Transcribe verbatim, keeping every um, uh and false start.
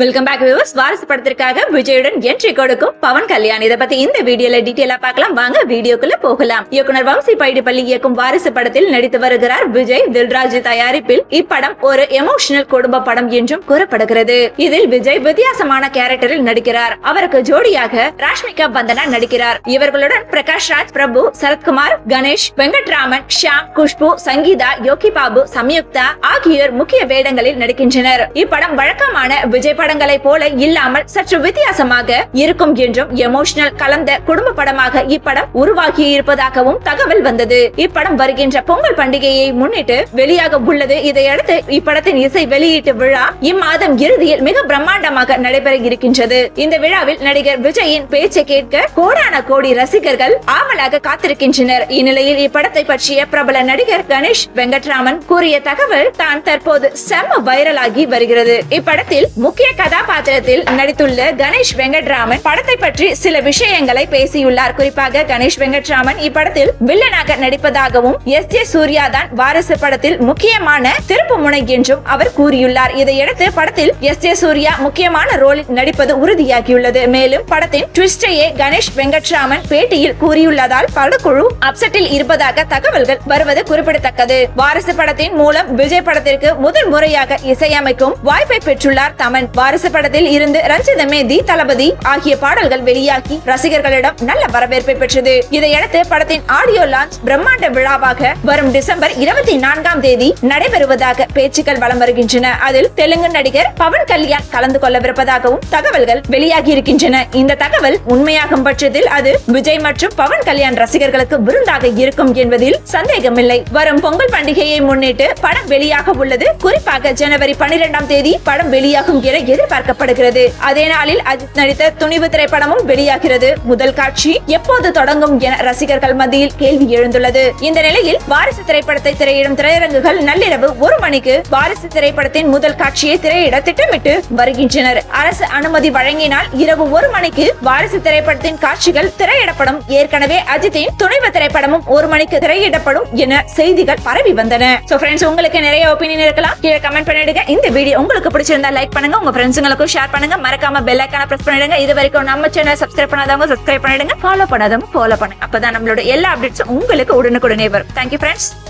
Welcome back viewers. Varisu padatthirkaga Vijayan entry kodukkum Pawan Kalyan idha pathi indha video la detail ah paakalam vaanga video kulla pogalam. Iyakunar Vamsi Paidippalli iyakkum Varisu padathil nadithu varugirar Vijay Dilraj thayaarippil ippadam oru emotional kudumba padam endrum korapadugirathu. Idhil Vijay vidhyasamana characteril nadikkirar. Avarku jodiyaga Rashmika Mandanna nadikkirar. Ivargaludan Prakash Raj, Prabhu Sarath Kumar, Ganesh Venkataraman, Shyam, Kushboo Sangita, Yogi Babu, Samyukta aagiyar mukhiya vedangalil nadikkindranar. Ippadam vazhakkamana Vijay போல இல்லாமல் சற்று வித்தியாசமாக இருக்கும் என்றும் emotional கலந்த குடும்ப படமாக இப்படம் உருவாகி இருப்பதாகவும் தகவல் வந்தது. இப்படம் வருகின்ற பொங்கல் பண்டிகையை முன்னிட்டு வெளியாக உள்ளது. இதையடுத்து இப்படத்தின் இசை வெளியீட்டு விழா இம்மாதம் இறுதியில் மிக பிரம்மாண்டமாக நடைபெற இருக்கின்றது. இந்த விழாவில் நடிகர் விஜயின் பேச்சை கேட்க கோடான கோடி ரசிகர்கள் ஆவலாக காத்திருக்கின்றனர். இந்நிலையில் இப்படத்தை பற்றிய பிரபல நடிகர் கணேஷ் வெங்கட்ராமன் கூறிய தகவல் தான் தற்போது செம்ம வைரலாகி வருகிறது. இப்படத்தில் முக்கிய கதாபாத்திரத்தில் நடித்துள்ள கணேஷ் வெங்கட்ராமன் படத்தை பற்றி சில விஷயங்களை பேசியுள்ளார். குறிப்பாக கணேஷ் வெங்கட்ராமன் இப்படத்தில் வில்லனாக நடிப்பதாகவும் எஸ்ஜே சூர்யா தான் வாரிசு படத்தில் முக்கியமான திருப்பு முனை என்றும் அவர் கூறியுள்ளார். இதையடுத்து படத்தில் எஸ்ஜே சூர்யா முக்கியமான ரோலில் நடிப்பது உறுதியாகியுள்ளது. மேலும் படத்தின் ட்விஸ்டையே கணேஷ் வெங்கட்ராமன் பேட்டியில் கூறியுள்ளதால் படக்குழு அப்செட்டில் இருப்பதாக தகவல்கள் வருவது குறிப்பிடத்தக்கது. வாரிசு படத்தின் மூலம் விஜய் படத்திற்கு முதல் முறையாக இசையமைக்கும் வாய்ப்பை பெற்றுள்ளார் தமன். வாரிசு படத்தில் இருந்து ரஞ்சிதமே, தளபதி ஆகிய பாடல்கள் வெளியாகி ரசிகர்களிடம் நல்ல வரவேற்பை பெற்றது. இதையடுத்து படத்தின் ஆடியோ லான்ச் பிரம்மாண்ட விழாவாக வரும் டிசம்பர் இருபத்தி நான்காம் தேதி நடைபெறுவதாக பேச்சுக்கள் வலம் வருகின்றன. அதில் தெலுங்கு நடிகர் பவன் கல்யாண் கலந்து கொள்ளவிருப்பதாகவும் தகவல்கள் வெளியாகி இருக்கின்றன. இந்த தகவல் உண்மையாகும் பட்சத்தில் அது விஜய் மற்றும் பவன் கல்யாண் ரசிகர்களுக்கு விருந்தாக இருக்கும் என்பதில் சந்தேகமில்லை. வரும் பொங்கல் பண்டிகையை முன்னிட்டு படம் வெளியாக உள்ளது. குறிப்பாக ஜனவரி பனிரெண்டாம் தேதி படம் வெளியாகும் என எதிர்பார்க்கப்படுகிறது. அதே நாளில் அஜித் நடித்த துணிவு திரைப்படமும் வெளியாகிறது. முதல் காட்சி எப்போது தொடங்கும் என ரசிகர்கள் மத்தியில் கேள்வி எழுந்துள்ளது. இந்த நிலையில் வாரிசு திரைப்படத்தை திரையிடும் திரையரங்குகள் நள்ளிரவு ஒரு மணிக்கு வாரிசு திரைப்படத்தின் முதல் காட்சியை திரையிட திட்டமிட்டு வருகின்றனர். அரசு அனுமதி வழங்கினால் இரவு ஒரு மணிக்கு வாரிசு திரைப்படத்தின் காட்சிகள் திரையிடப்படும். ஏற்கனவே அஜித்தின் துணிவு திரைப்படமும் ஒரு மணிக்கு திரையிடப்படும் என செய்திகள் பரவி வந்தன. உங்களுக்கு நிறைய ஒப்பீனியன் இருக்கலாம். கீழே கமெண்ட் பண்ணிடுங்க. இந்த வீடியோ உங்களுக்கு பிடிச்சிருந்தா லைக் பண்ணுங்க. உங்க ஃப்ரெண்ட்ஸுங்களுக்கும் ஷேர் பண்ணுங்க. மறக்காம பெல் ஐகானை பிரஸ் பண்ணிடுங்க. இது வரைக்கும் நம்ம சேனல் சப்ஸ்கிரைப் பண்ணாதவங்க சப்ஸ்கிரைப் பண்ணிடுங்க. ஃபாலோ பண்ணாதவங்க ஃபாலோ பண்ணுங்க. அப்பதான் நம்மளோட எல்லா அப்டேட்ஸும் உங்களுக்கு உடனுக்குடனே வரும். Thank you friends.